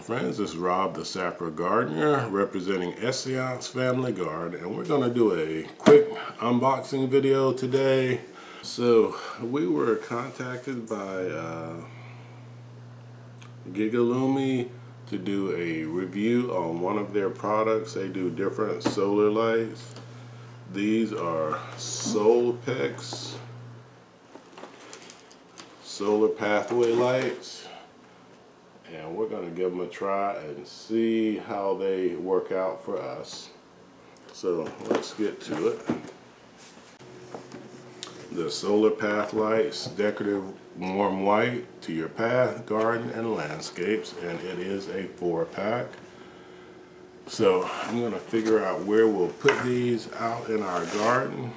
Friends, this is Rob the Sapper Gardener representing Essayons Family Guard, and we're going to do a quick unboxing video today. So we were contacted by GigaLumi to do a review on one of their products. They do different solar lights. These are Solpex Solar Pathway Lights. And we're going to give them a try and see how they work out for us. So let's get to it. The solar path lights, decorative warm white to your path, garden, and landscapes. And it is a 4-pack. So I'm going to figure out where we'll put these out in our garden.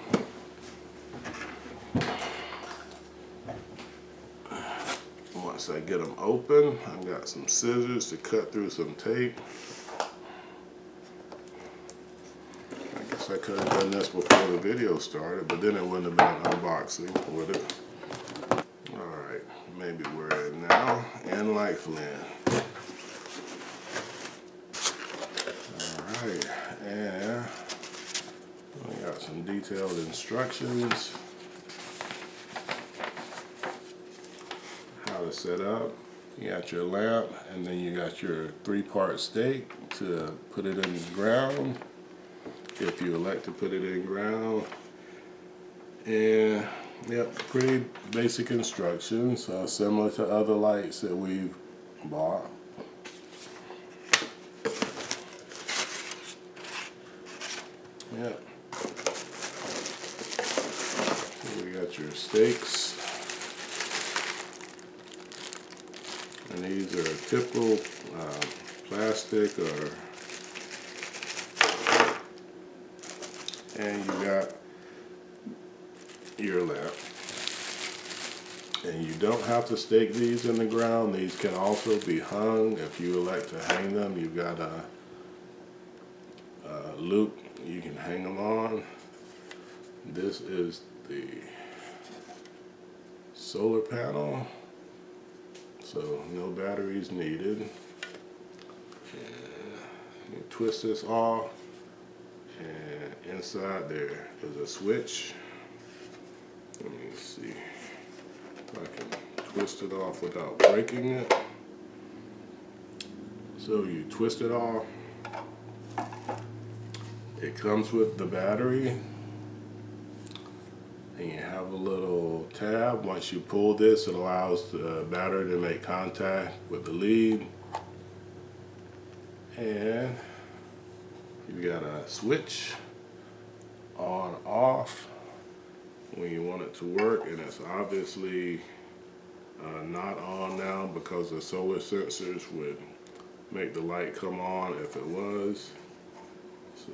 Once I get them open, I've got some scissors to cut through some tape. I guess I could have done this before the video started, but then it wouldn't have been an unboxing, would it? Alright, maybe we're at now, and like Flynn. Alright, and I got some detailed instructions. To set up, you got your lamp, and then you got your 3-part stake to put it in the ground if you elect to put it in ground. And yep, pretty basic instructions, similar to other lights that we've bought. Yep, so we got your stakes. And these are typical plastic, or and you got your lamp. And you don't have to stake these in the ground. These can also be hung if you elect to hang them. You've got a loop you can hang them on. This is the solar panel. So no batteries needed. And you twist this off, and inside there is a switch. Let me see if I can twist it off without breaking it. So you twist it off. It comes with the battery. And you have a little tab. Once you pull this, it allows the battery to make contact with the lead. And you got a switch on off when you want it to work, and it's obviously not on now because the solar sensors would make the light come on if it was. So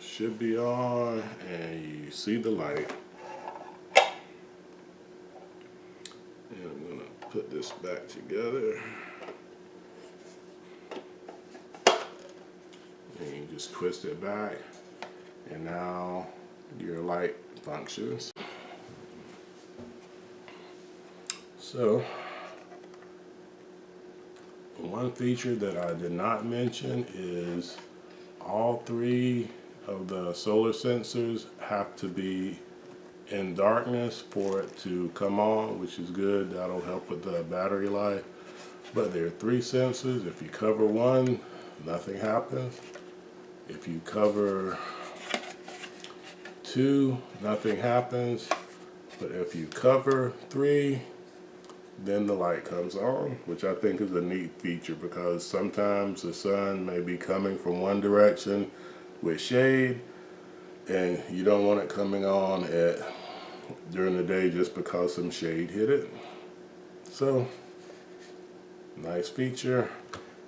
should be on, and you see the light. And I'm gonna put this back together. And you just twist it back, and now your light functions. So one feature that I did not mention is all 3 of the solar sensors have to be in darkness for it to come on, which is good. That'll help with the battery life. But there are 3 sensors. If you cover one, nothing happens. If you cover 2, nothing happens. But if you cover 3, then the light comes on, which I think is a neat feature, because sometimes the sun may be coming from one direction with shade, and you don't want it coming on during the day just because some shade hit it. So nice feature,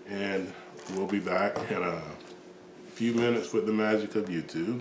and we'll be back in a few minutes with the magic of YouTube.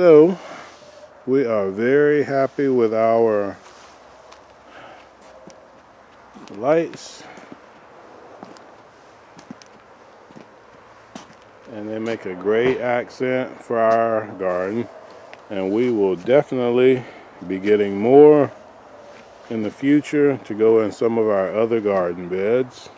So we are very happy with our lights, and they make a great accent for our garden, and we will definitely be getting more in the future to go in some of our other garden beds.